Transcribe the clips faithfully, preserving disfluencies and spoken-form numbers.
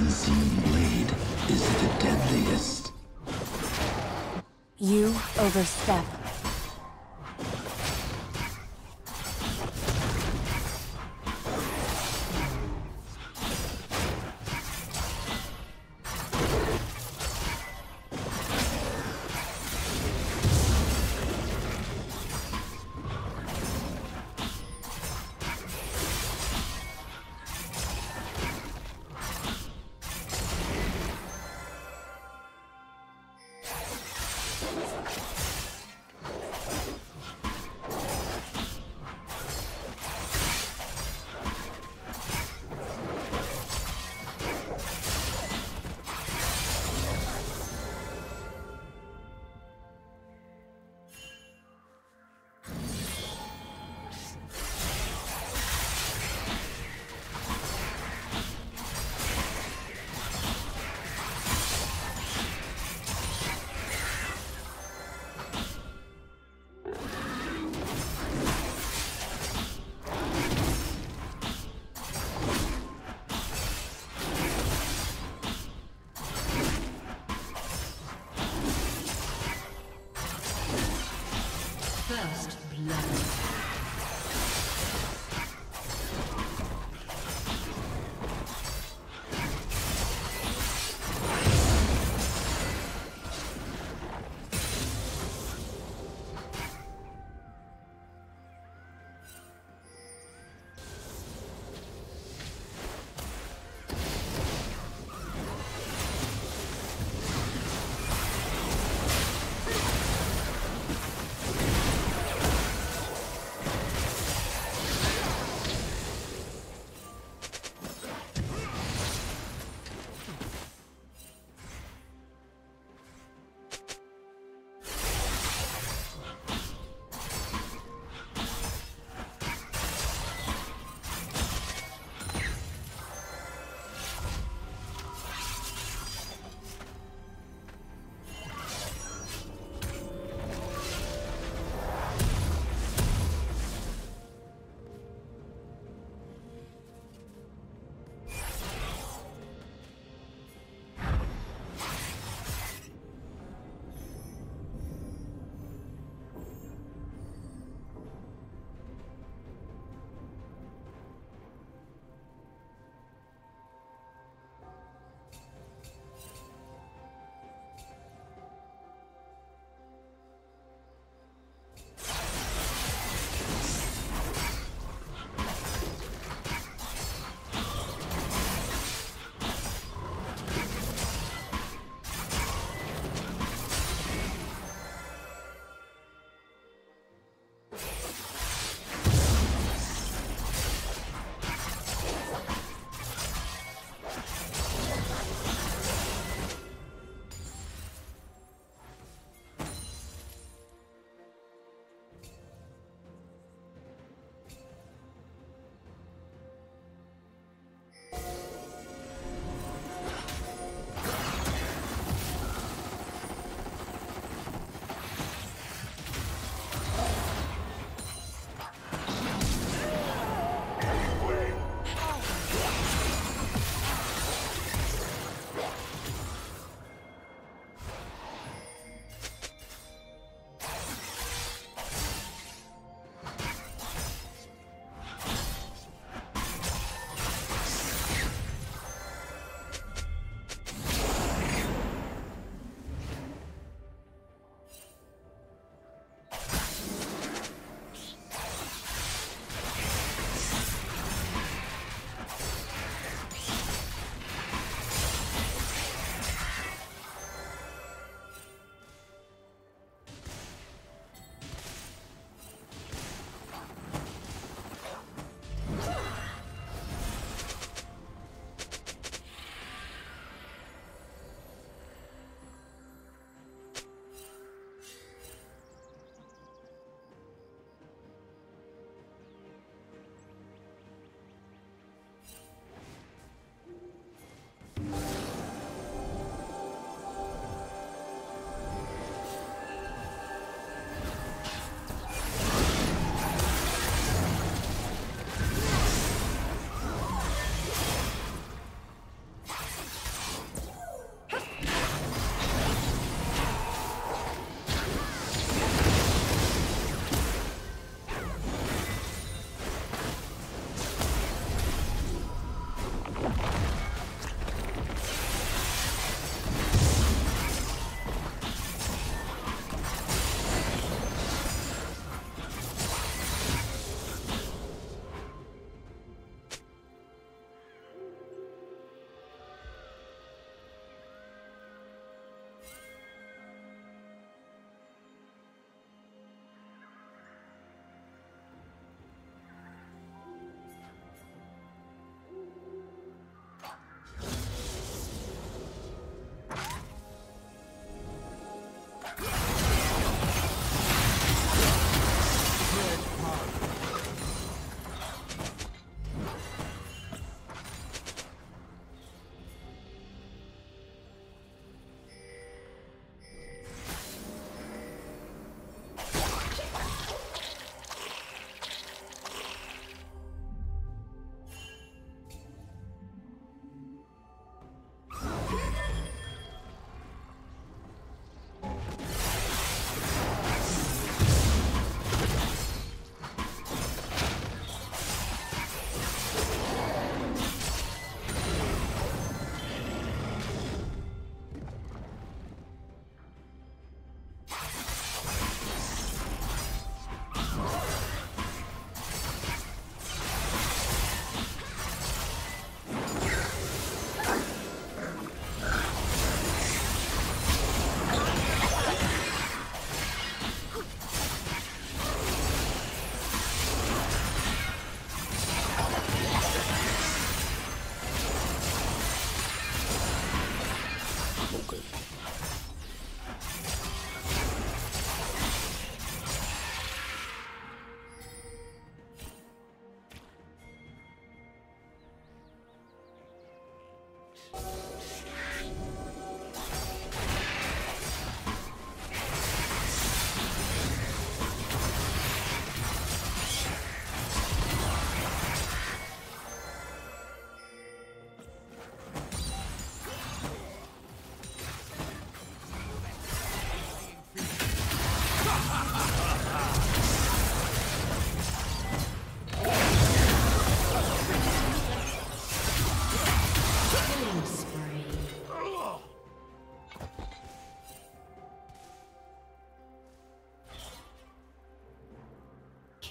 unseen blade is the deadliest. You overstep.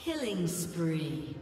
Killing spree.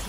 Team's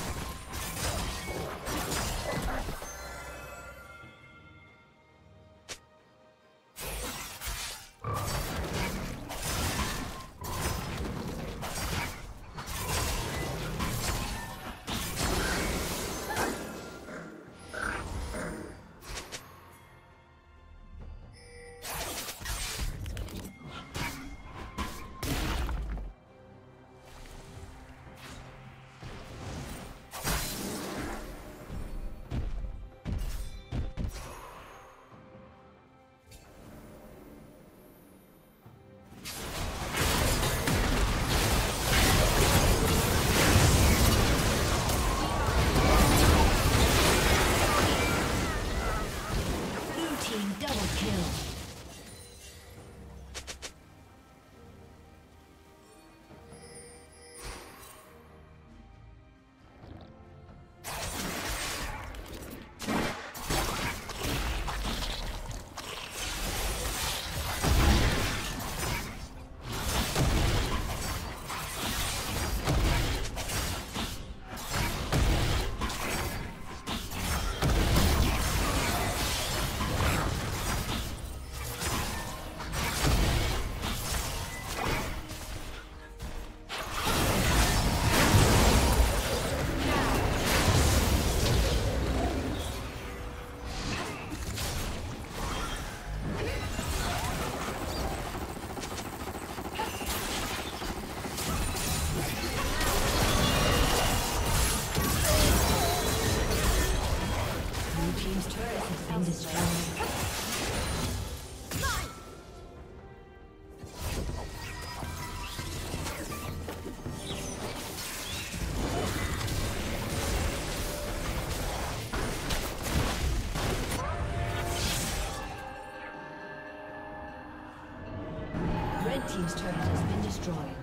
Team's turret has been destroyed.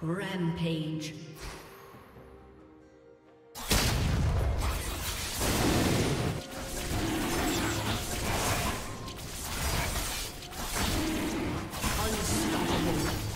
Rampage. Unstoppable.